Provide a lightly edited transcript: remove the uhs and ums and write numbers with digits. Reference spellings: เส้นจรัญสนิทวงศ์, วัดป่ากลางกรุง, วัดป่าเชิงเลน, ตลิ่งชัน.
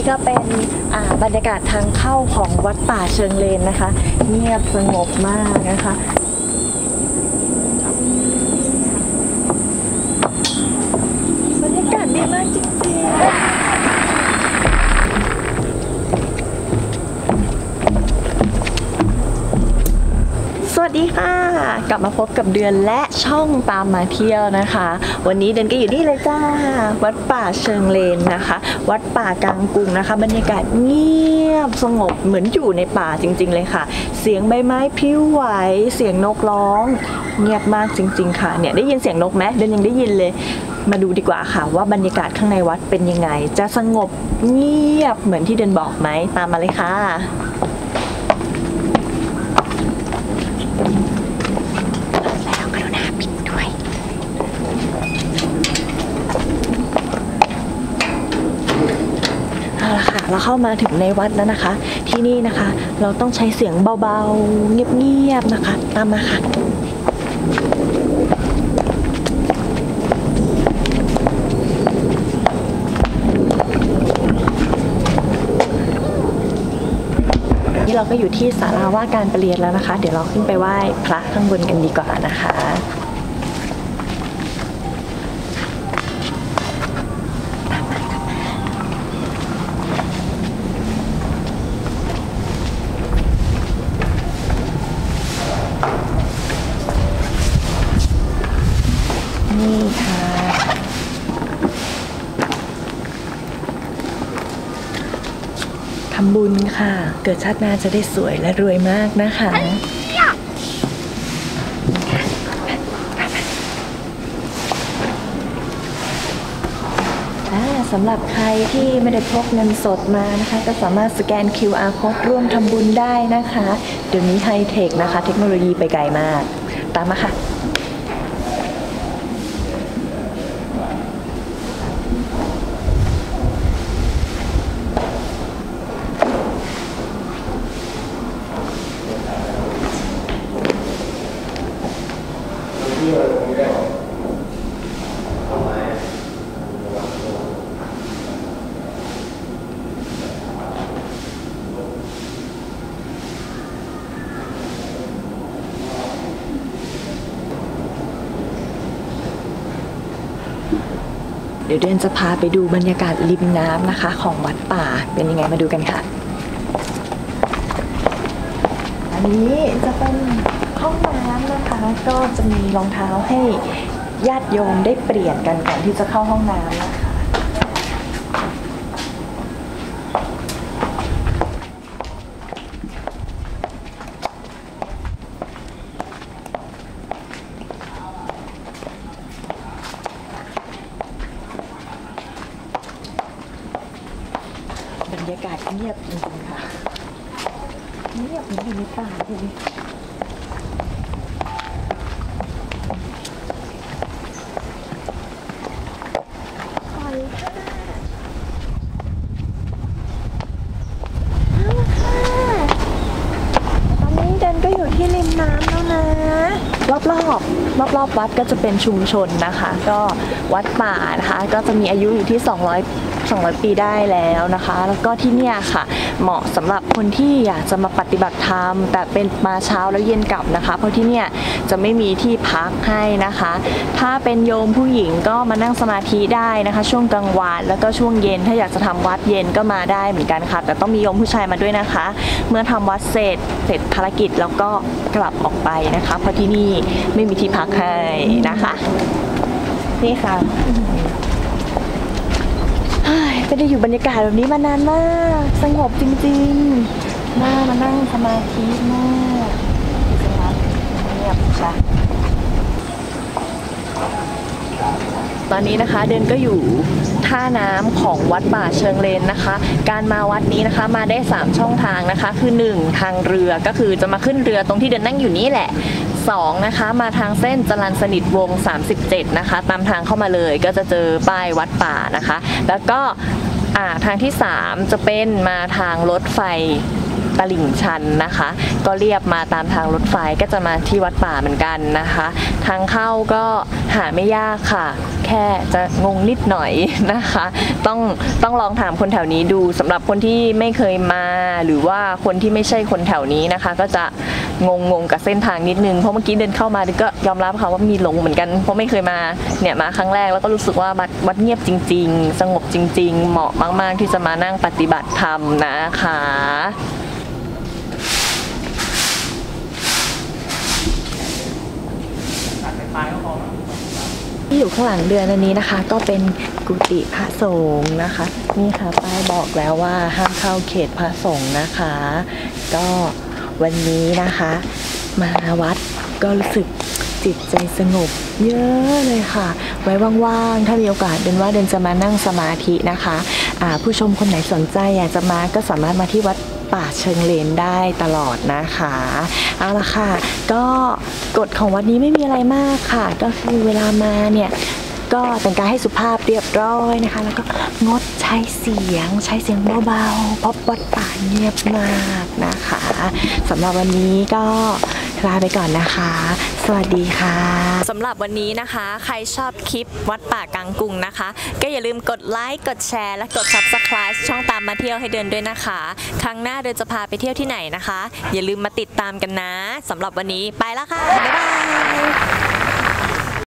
นี่ก็เป็นบรรยากาศทางเข้าของวัดป่าเชิงเลนนะคะเงียบสงบมากนะคะบรรยากาศดีมากจริงๆสวัสดีค่ะกลับมาพบกับเดือนและช่องตามมาเที่ยวนะคะวันนี้เดือนก็อยู่นี่เลยจ้าวัดป่าเชิงเลนนะคะวัดป่ากลางกรุงนะคะบรรยากาศเงียบสงบเหมือนอยู่ในป่าจริงๆเลยค่ะเสียงใบไม้พลิ้วไหวเสียงนกร้องเงียบมากจริงๆค่ะเนี่ยได้ยินเสียงนกไหมเดือนยังได้ยินเลยมาดูดีกว่าค่ะว่าบรรยากาศข้างในวัดเป็นยังไงจะสงบเงียบเหมือนที่เดือนบอกไหมตามมาเลยค่ะเราเข้ามาถึงในวัดแล้วนะคะที่นี่นะคะเราต้องใช้เสียงเบาๆเงียบๆนะคะตามมาค่ะนี่เราก็อยู่ที่ศาลาว่าการประเรียนแล้วนะคะเดี๋ยวเราขึ้นไปไหว้พระข้างบนกันดีกว่านะคะนี่ค่ะทำบุญค่ะเกิดชาติหน้าจะได้สวยและรวยมากนะคะสำหรับใครที่ไม่ได้พกเงินสดมานะคะก็สามารถสแกน QR Code ร่วมทำบุญได้นะคะเดี๋ยวนี้ไฮเทคนะคะเทคโนโลยีไปไกลมากตามมาค่ะเดี๋ยวเดือนจะพาไปดูบรรยากาศริมน้ำนะคะของวัดป่าเป็นยังไงมาดูกันค่ะอันนี้จะเป็นห้องน้ำนะคะก็จะมีรองเท้าให้ญาติโยมได้เปลี่ยนกันก่อนที่จะเข้าห้องน้ำนะคะบรรยากาศเงียบจริงๆค่ะเงียบเหมือนอยู่ในป่าเลยตอนนี้เดินก็อยู่ที่ริมน้ำแล้วนะรอบวัดก็จะเป็นชุมชนนะคะก็วัดป่านะคะก็จะมีอายุอยู่ที่200ปีได้แล้วนะคะแล้วก็ที่เนี่ยค่ะเหมาะสำหรับคนที่อยากจะมาปฏิบัติธรรมแต่เป็นมาเช้าแล้วเย็นกลับนะคะเพราะที่เนี่ยจะไม่มีที่พักให้นะคะถ้าเป็นโยมผู้หญิงก็มานั่งสมาธิได้นะคะช่วงกลางวันแล้วก็ช่วงเย็นถ้าอยากจะทำวัดเย็นก็มาได้เหมือนกันค่ะแต่ต้องมีโยมผู้ชายมาด้วยนะคะเมื่อทำวัดเสร็จภารกิจแล้วก็กลับออกไปนะคะเพราะที่นี่ไม่มีที่พักให้นะคะนี่ค่ะไม่ได้อยู่บรรยากาศแบบนี้มานานมากสงบจริงๆน่ามานั่งสมาธิมากเงียบค่ะตอนนี้นะคะเดินก็อยู่ท่าน้ำของวัดป่าเชิงเลนนะคะการมาวัดนี้นะคะมาได้3ช่องทางนะคะคือ1ทางเรือก็คือจะมาขึ้นเรือตรงที่เดินนั่งอยู่นี่แหละ2นะคะมาทางเส้นจรัญสนิทวงศ์37นะคะตามทางเข้ามาเลยก็จะเจอป้ายวัดป่านะคะแล้วก็ทางที่3จะเป็นมาทางรถไฟ ตลิ่งชันนะคะก็เรียบมาตามทางรถไฟก็จะมาที่วัดป่าเหมือนกันนะคะทางเข้าก็หาไม่ยากค่ะแค่จะงงนิดหน่อยนะคะต้องลองถามคนแถวนี้ดูสำหรับคนที่ไม่เคยมาหรือว่าคนที่ไม่ใช่คนแถวนี้นะคะก็จะงงกับเส้นทางนิดนึงเพราะเมื่อกี้เดินเข้ามาก็ยอมรับค่ะว่ามีหลงเหมือนกันเพราะไม่เคยมาเนี่ยมาครั้งแรกแล้วก็รู้สึกว่าวัดเงียบจริงๆสงบจริงๆเหมาะมากๆที่จะมานั่งปฏิบัติธรรมนะคะที่อยู่ข้างหลังเดือนอันนี้นะคะก็เป็นกุฏิพระสงฆ์นะคะนี่ค่ะป้ายบอกแล้วว่าห้ามเข้าเขตพระสงฆ์นะคะก็วันนี้นะคะมาวัดก็รู้สึกจิตใจสงบเยอะเลยค่ะไว้ว่างๆถ้ามีโอกาสเดินว่าเดินจะมานั่งสมาธินะคะผู้ชมคนไหนสนใจอยากจะมาก็สามารถมาที่วัดป่าเชิงเลนได้ตลอดนะคะเอาละค่ะก็กฎของวัดนี้ไม่มีอะไรมากค่ะก็คือเวลามาเนี่ยก็แต่งกายให้สุภาพเรียบร้อยนะคะแล้วก็งดใช้เสียงเบาๆเพราะวัดป่าเงียบมากนะคะสำหรับวันนี้ก็ลาไปก่อนนะคะสวัสดีค่ะสำหรับวันนี้นะคะใครชอบคลิปวัดป่ากลางกรุงนะคะก็อย่าลืมกดไลค์กดแชร์และกด Subscribe ช่องตามมาเที่ยวให้เดินด้วยนะคะครั้งหน้าเดินจะพาไปเที่ยวที่ไหนนะคะอย่าลืมมาติดตามกันนะสำหรับวันนี้ไปแล้วค่ะบ๊ายบาย